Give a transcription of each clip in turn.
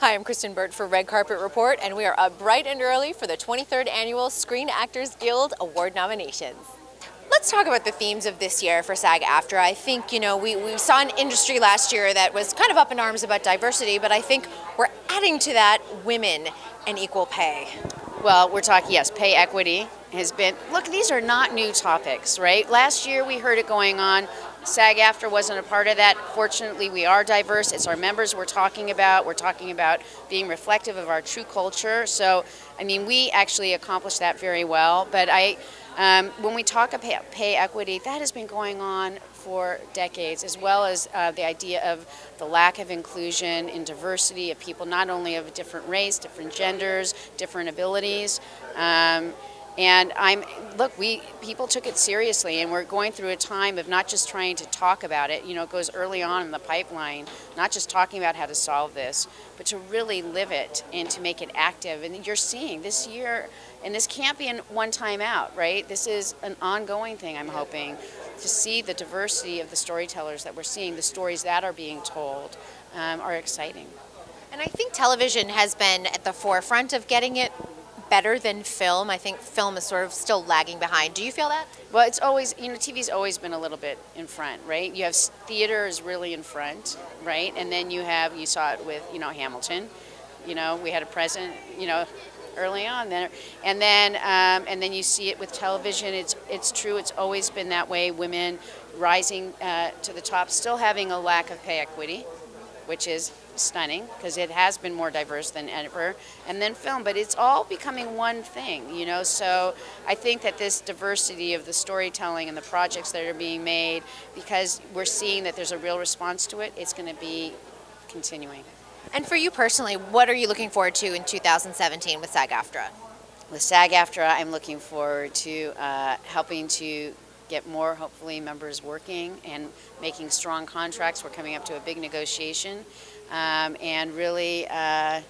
Hi, I'm Kristyn Burt for Red Carpet Report, and we are up bright and early for the 23rd Annual Screen Actors Guild Award nominations. Let's talk about the themes of this year for SAG-AFTRA. I think, we saw an industry last year that was kind of up in arms about diversity, but I think we're adding to that women and equal pay. Well, we're talking, yes, pay equity has been, look, these are not new topics, right? Last year we heard it going on. SAG-AFTRA wasn't a part of that. Fortunately, we are diverse. It's our members we're talking about. We're talking about being reflective of our true culture. So, I mean, we actually accomplished that very well. But when we talk about pay equity, that has been going on for decades, as well as the idea of the lack of inclusion and diversity of people, not only of a different race, different genders, different abilities. And look, people took it seriously, and we're going through a time of not just trying to talk about it, it goes early on in the pipeline, not just talking about how to solve this, but to really live it and to make it active. And you're seeing this year, and this can't be a one time out, right? This is an ongoing thing, I'm hoping, to see the diversity of the storytellers that we're seeing, the stories that are being told are exciting. And I think television has been at the forefront of getting it better than film. I think film is sort of still lagging behind. Do you feel that? Well, it's always, TV's always been a little bit in front, right? You have theater is really in front, right? And then you have, you saw it with, Hamilton. We had a president, early on there. And then you see it with television. It's true, it's always been that way. Women rising to the top, still having a lack of pay equity, which is stunning because it has been more diverse than ever, and then film, but it's all becoming one thing, so I think that this diversity of the storytelling and the projects that are being made, because we're seeing that there's a real response to it, it's going to be continuing. And for you personally, what are you looking forward to in 2017 with SAG-AFTRA? With SAG-AFTRA, I'm looking forward to helping to get more, hopefully, members working and making strong contracts. We're coming up to a big negotiation. And really I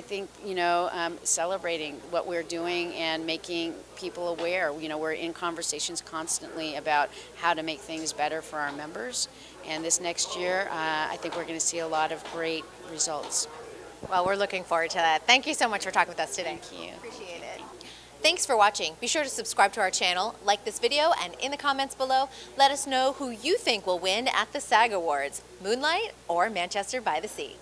think, celebrating what we're doing and making people aware. We're in conversations constantly about how to make things better for our members. And this next year, I think we're going to see a lot of great results. Well, we're looking forward to that. Thank you so much for talking with us today. Thank you. Appreciate it. Thanks for watching. Be sure to subscribe to our channel, like this video, and in the comments below, let us know who you think will win at the SAG Awards, Moonlight or Manchester by the Sea.